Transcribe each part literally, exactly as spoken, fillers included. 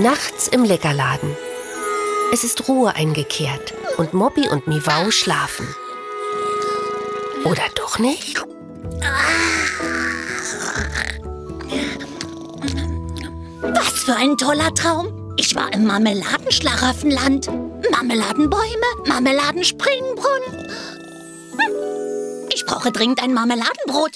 Nachts im Leckerladen. Es ist Ruhe eingekehrt und Moppi und MiWau schlafen. Oder doch nicht? Was für ein toller Traum! Ich war im Marmeladenschlaraffenland. Marmeladenbäume, Marmeladenspringbrunnen. Hm. Ich brauche dringend ein Marmeladenbrot.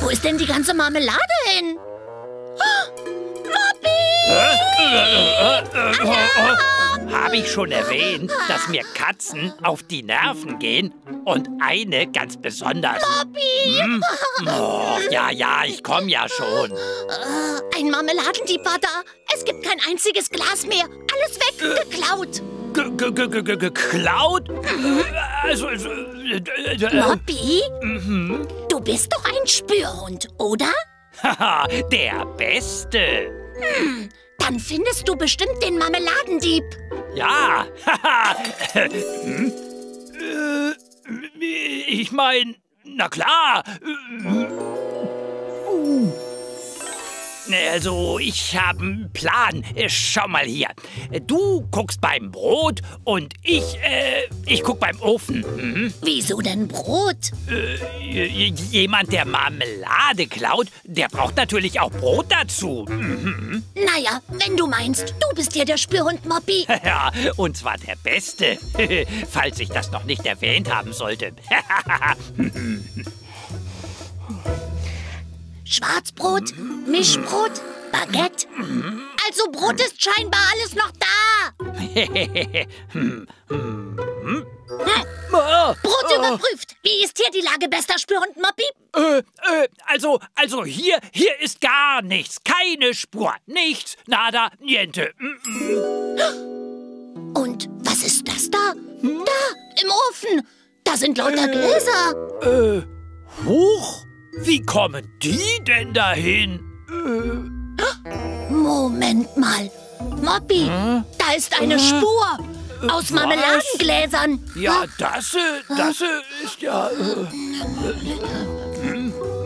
Wo ist denn die ganze Marmelade hin? Moppi! Habe ich schon erwähnt, dass mir Katzen auf die Nerven gehen und eine ganz besonders. Moppi! Hm? Oh, ja, ja, ich komme ja schon. Ein Marmeladendiebhatter. Es gibt kein einziges Glas mehr. Alles weggeklaut. Geklaut? Also, äh, äh, äh, Moppi, mhm. Du bist doch ein Spürhund, oder? Haha, der Beste. Hm, dann findest du bestimmt den Marmeladendieb. Ja, haha. hm? äh, ich mein, na klar. Uh. Also, ich habe einen Plan. Schau mal hier. Du guckst beim Brot und ich, äh, ich guck beim Ofen. Mhm. Wieso denn Brot? Äh, jemand, der Marmelade klaut, der braucht natürlich auch Brot dazu. Mhm. Naja, wenn du meinst, du bist ja der Spürhund, Moppi. Ja, und zwar der Beste. Falls ich das noch nicht erwähnt haben sollte. Schwarzbrot, Mischbrot, Baguette. Also Brot ist scheinbar alles noch da. Brot überprüft. Wie ist hier die Lage, bester Spürhund, Moppi? Äh, äh, also, also hier, hier ist gar nichts. Keine Spur. Nichts, nada, niente. Und was ist das da? Da, im Ofen. Da sind lauter Gläser. Äh, äh hoch? Wie kommen die denn dahin? Äh. Moment mal. Moppi, hm? Da ist eine Spur. Äh, aus was? Marmeladengläsern. Ja, das, äh, das äh, ist ja... Äh.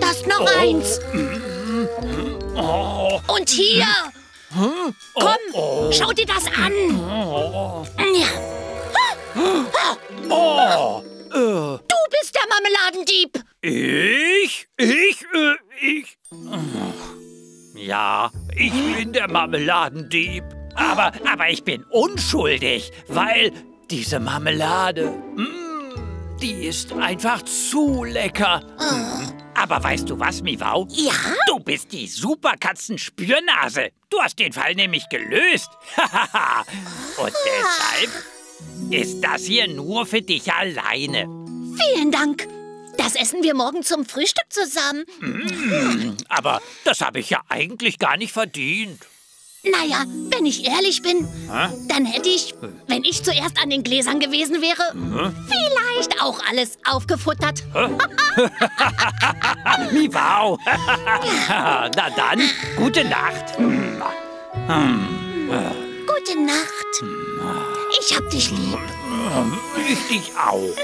Das ist noch oh. eins. Oh. Und hier. Hm? Oh. Komm, oh. schau dir das an. Oh. Ja. Oh. Du bist der Marmeladendieb. Ich? Ich? Äh, ich? Ja, ich bin der Marmeladendieb. Aber, aber ich bin unschuldig, weil diese Marmelade, mh, die ist einfach zu lecker. Oh. Aber weißt du was, MiWau? Ja? Du bist die Superkatzenspürnase. Du hast den Fall nämlich gelöst. Und deshalb ist das hier nur für dich alleine. Vielen Dank. Das essen wir morgen zum Frühstück zusammen. Mm, aber das habe ich ja eigentlich gar nicht verdient. Naja, wenn ich ehrlich bin, Hä? dann hätte ich, wenn ich zuerst an den Gläsern gewesen wäre, Hä? vielleicht auch alles aufgefuttert. MiWau. Na dann, gute Nacht. Gute Nacht. Ich hab dich lieb. Ich dich auch.